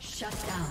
Shut down.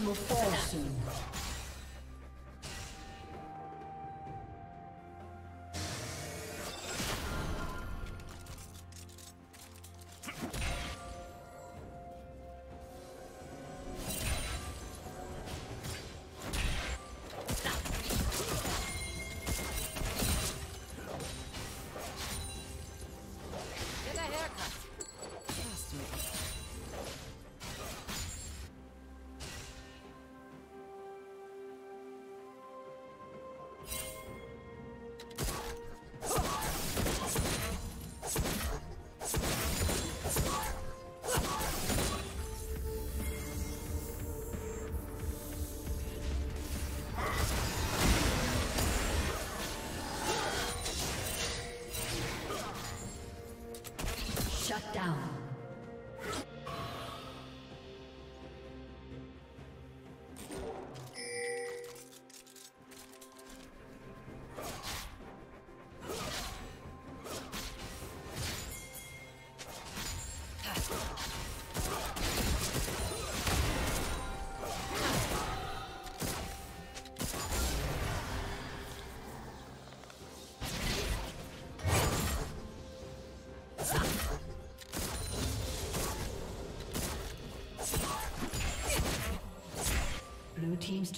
Satan will fall soon. Shut down. Blue team's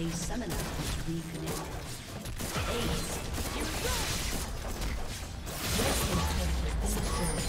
A summoner is reconnected. Ace, you're right! This is good.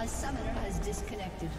A summoner has disconnected.